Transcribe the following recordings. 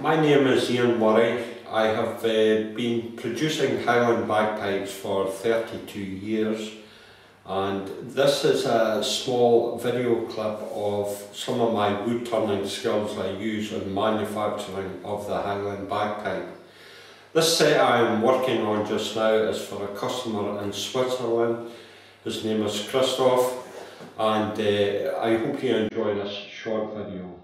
my name is Ian Murray. I have been producing Highland bagpipes for 32 years, and this is a small video clip of some of my wood turning skills I use in manufacturing of the Highland bagpipe. This set I am working on just now is for a customer in Switzerland. His name is Christoph, and I hope you enjoy this short video.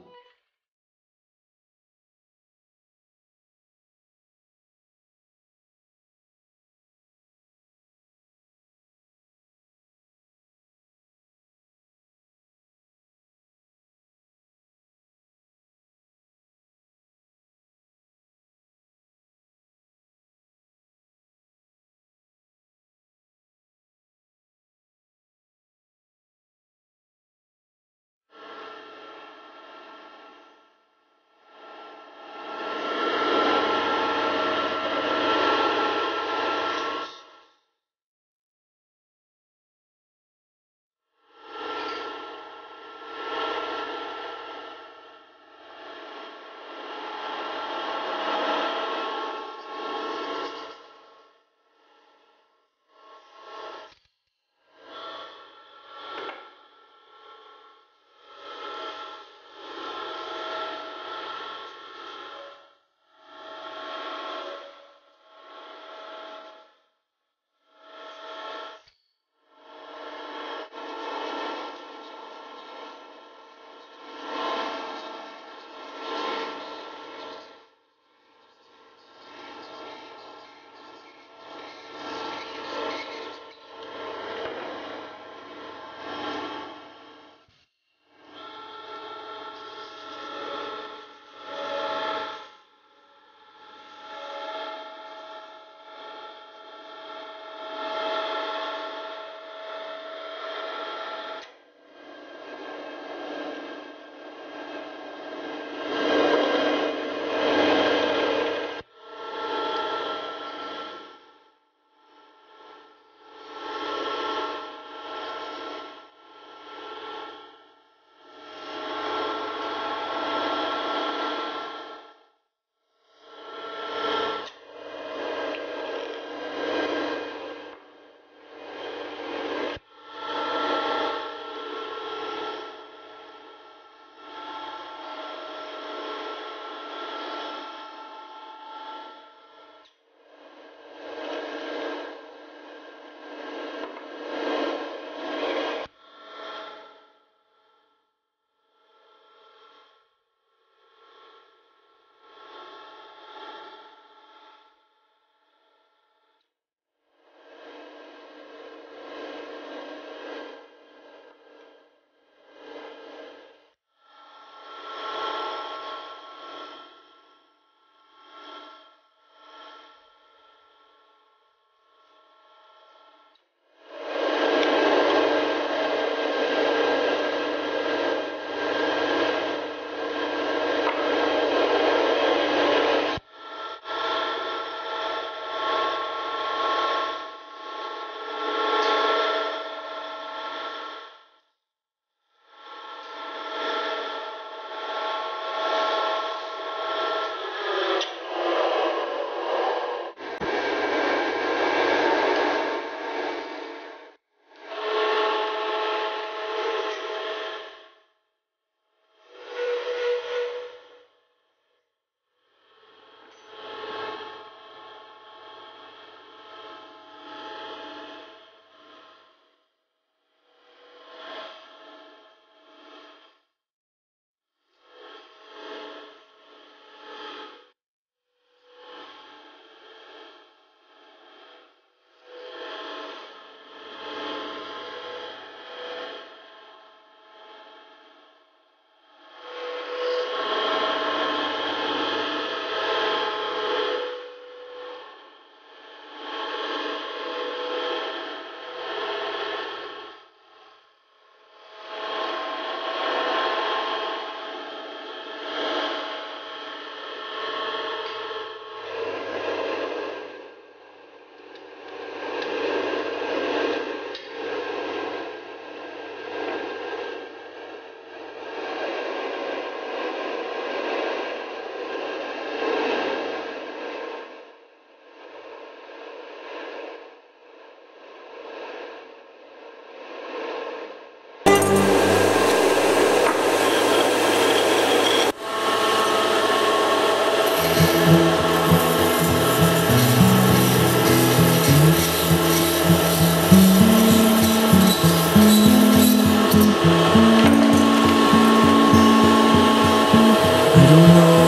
don't know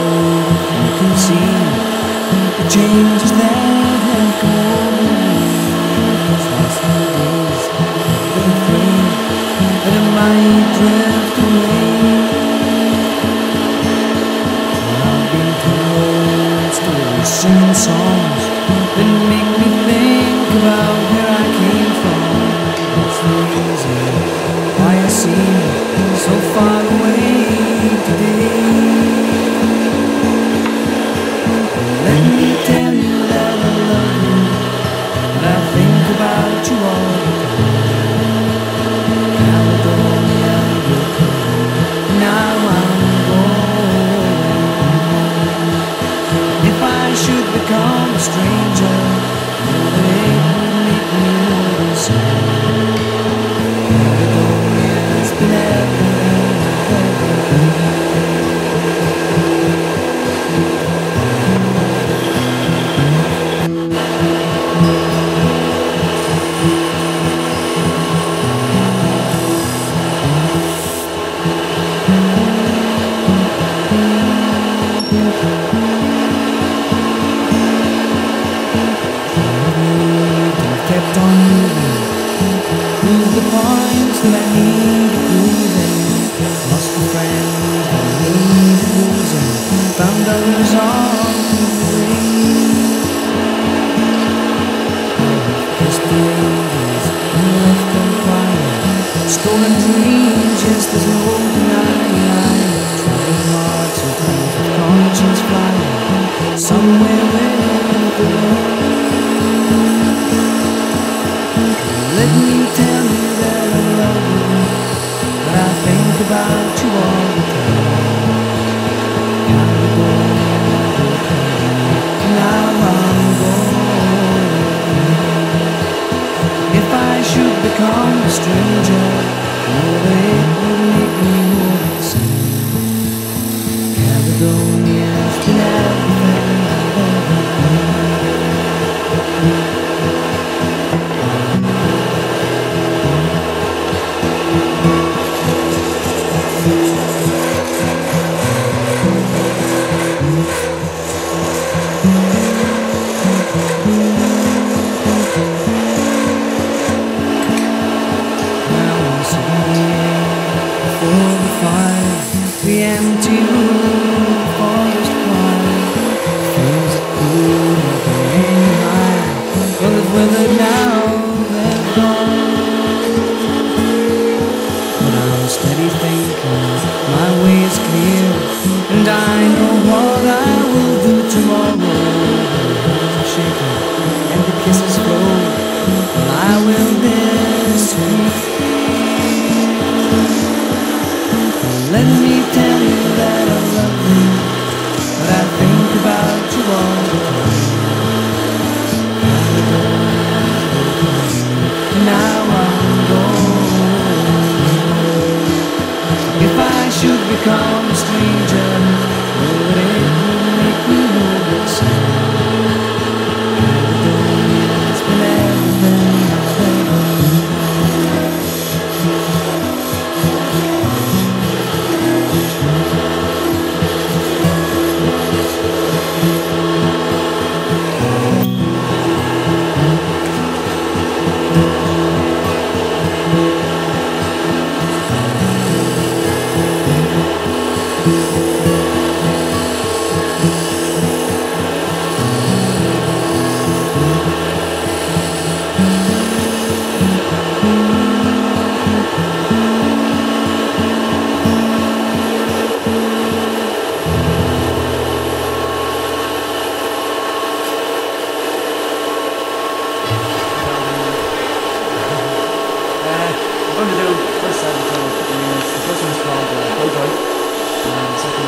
if you can see the changes that have come in these last few days. I've been afraid that I might drift away. I've been composed to singing songs that make me think about where I came from. It's so easy, why I seem so far away today. Kept on moving, proved the points that I needed proving. Lost a friend, I needed losing. Found others on the way. Kissed the angels and left them crying. Stolen dreams, yes, there's no denying. I have tried hard to keep the conscience flying somewhere where the world. Let me tell you that I love you, but I think about you all the time. Now I'm going. If I should become a stranger, oh, it would make me more the same. Caledonia's been everything I've ever been. The empty room, the forest quiet, feels cool and burning high. Well, they've weathered now, they're gone. But I'm steady thinking, my way is clear, and I know what I will do tomorrow. The hands are shaking, and the kisses flow, well, I will disappear. Let me tell you that I love you, but I think about you all the time. Now I'm gone. If I should become a stranger, would it make me more the same? Caledonia's been everything I've ever been. I'm going to do the first side of the film. The first one's called Go Go, and the second